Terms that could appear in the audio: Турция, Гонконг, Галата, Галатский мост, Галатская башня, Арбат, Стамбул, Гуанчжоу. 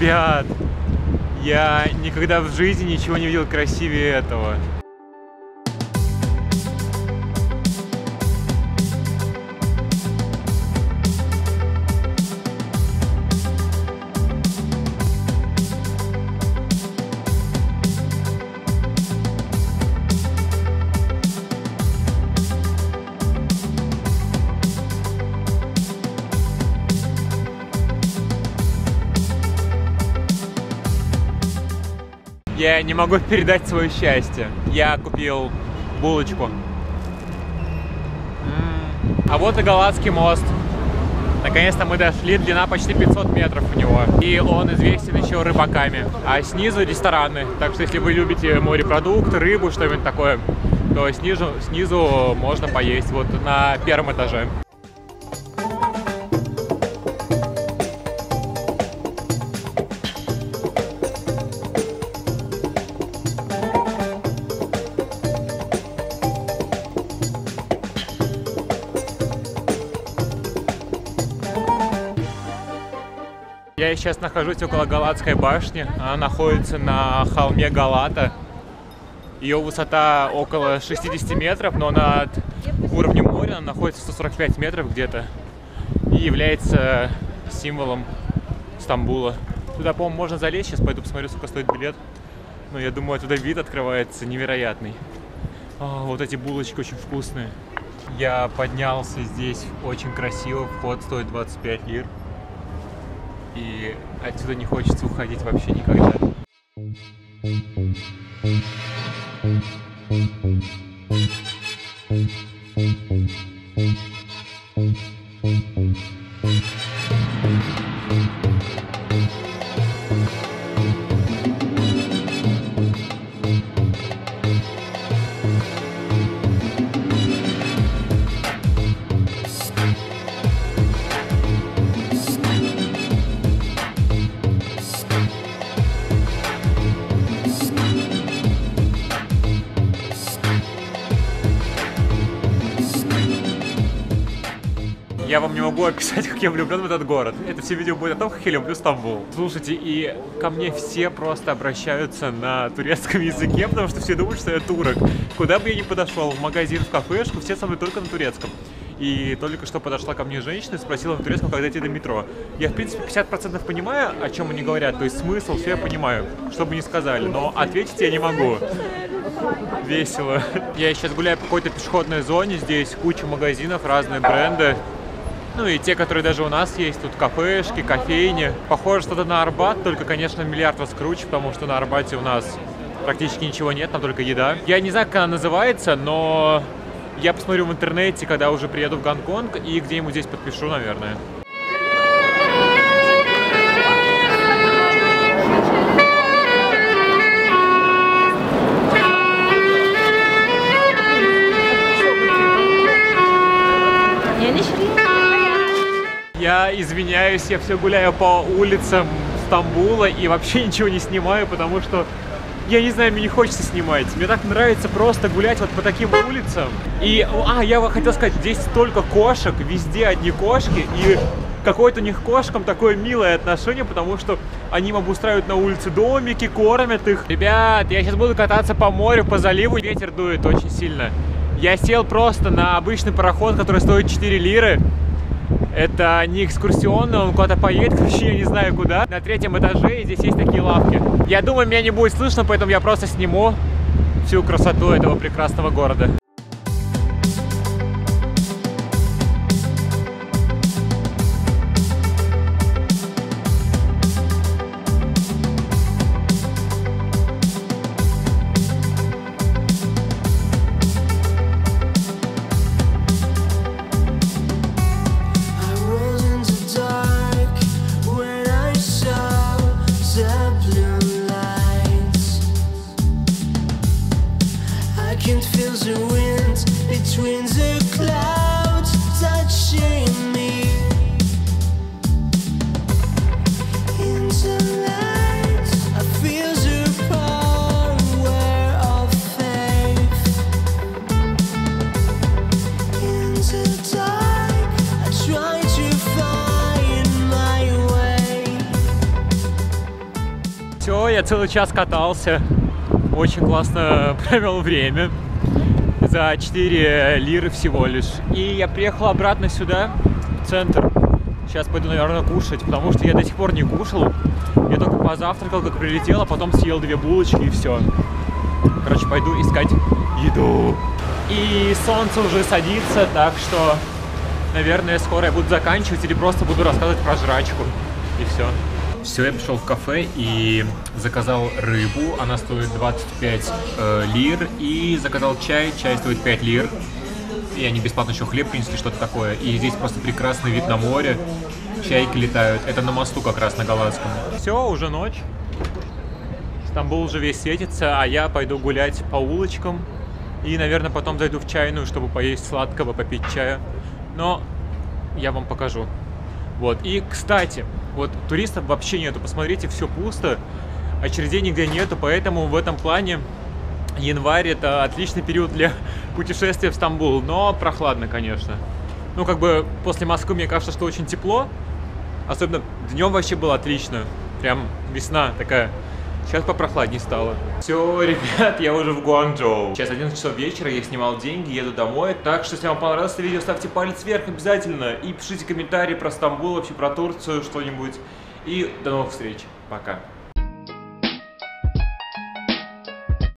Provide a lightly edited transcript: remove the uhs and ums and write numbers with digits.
Ребят, я никогда в жизни ничего не видел красивее этого. Я не могу передать свое счастье. Я купил булочку. А вот и Галатский мост. Наконец-то мы дошли. Длина почти 500 метров у него. И он известен еще рыбаками. А снизу рестораны. Так что если вы любите морепродукты, рыбу, что-нибудь такое, то снизу можно поесть. Вот на первом этаже. Я сейчас нахожусь около Галатской башни, она находится на холме Галата. Ее высота около 60 метров, но над уровнем моря она находится 145 метров где-то и является символом Стамбула. Туда, по-моему, можно залезть, сейчас пойду посмотрю, сколько стоит билет. Но я думаю, оттуда вид открывается невероятный. О, вот эти булочки очень вкусные. Я поднялся здесь, очень красиво, вход стоит 25 лир. И отсюда не хочется уходить вообще никогда. Я вам не могу описать, как я влюблен в этот город. Это все видео будет о том, как я люблю Стамбул. Слушайте, и ко мне все просто обращаются на турецком языке, потому что все думают, что я турок. Куда бы я ни подошел, в магазин, в кафешку, все со мной только на турецком. И только что подошла ко мне женщина и спросила на турецком, когда идти до метро. Я, в принципе, 50% понимаю, о чем они говорят, то есть смысл, все я понимаю, что бы ни сказали, но ответить я не могу. Весело. Я сейчас гуляю по какой-то пешеходной зоне, здесь куча магазинов, разные бренды. Ну и те, которые даже у нас есть, тут кафешки, кофейни. Похоже что-то на Арбат, только, конечно, в миллиард раз круче, потому что на Арбате у нас практически ничего нет, там только еда. Я не знаю, как она называется, но я посмотрю в интернете, когда уже приеду в Гонконг, и где-нибудь здесь подпишу, наверное. Я извиняюсь, я все гуляю по улицам Стамбула и вообще ничего не снимаю, потому что, я не знаю, мне не хочется снимать. Мне так нравится просто гулять вот по таким улицам. И, я хотел сказать, здесь столько кошек, везде одни кошки, и какое-то у них к кошкам такое милое отношение, потому что они им обустраивают на улице домики, кормят их. Ребят, я сейчас буду кататься по морю, по заливу, ветер дует очень сильно. Я сел просто на обычный пароход, который стоит 4 лиры. Это не экскурсионный, он куда-то поедет, короче, я не знаю куда. На третьем этаже, и здесь есть такие лавки. Я думаю, меня не будет слышно, поэтому я просто сниму всю красоту этого прекрасного города. It feels away. я целый час катался, очень классно провел время, за 4 лиры всего лишь. И я приехал обратно сюда, в центр. Сейчас пойду, наверное, кушать, потому что я до сих пор не кушал. Я только позавтракал, как прилетел, а потом съел 2 булочки и все. Короче, пойду искать еду. И солнце уже садится, так что, наверное, скоро я буду заканчивать или просто буду рассказывать про жрачку. И все. Все, я пришел в кафе и заказал рыбу. Она стоит 25 лир. И заказал чай. Чай стоит 5 лир. И они бесплатно еще хлеб принесли, что-то такое. И здесь просто прекрасный вид на море. Чайки летают. Это на мосту как раз, на Галатском. Все, уже ночь. Стамбул уже весь светится, а я пойду гулять по улочкам. И, наверное, потом зайду в чайную, чтобы поесть сладкого, попить чая. Но я вам покажу. Вот. И, кстати, вот туристов вообще нету. Посмотрите, все пусто. Очередей нигде нету, поэтому в этом плане январь — это отличный период для путешествия в Стамбул. Но прохладно, конечно. Ну, как бы после Москвы, мне кажется, что очень тепло. Особенно днем вообще было отлично. Прям весна такая. Сейчас попрохладнее стало. Все, ребят, я уже в Гуанчжоу. Сейчас 11 часов вечера, я снимал деньги, еду домой. Так что, если вам понравилось это видео, ставьте палец вверх обязательно. И пишите комментарии про Стамбул, вообще про Турцию, что-нибудь. И до новых встреч. Пока.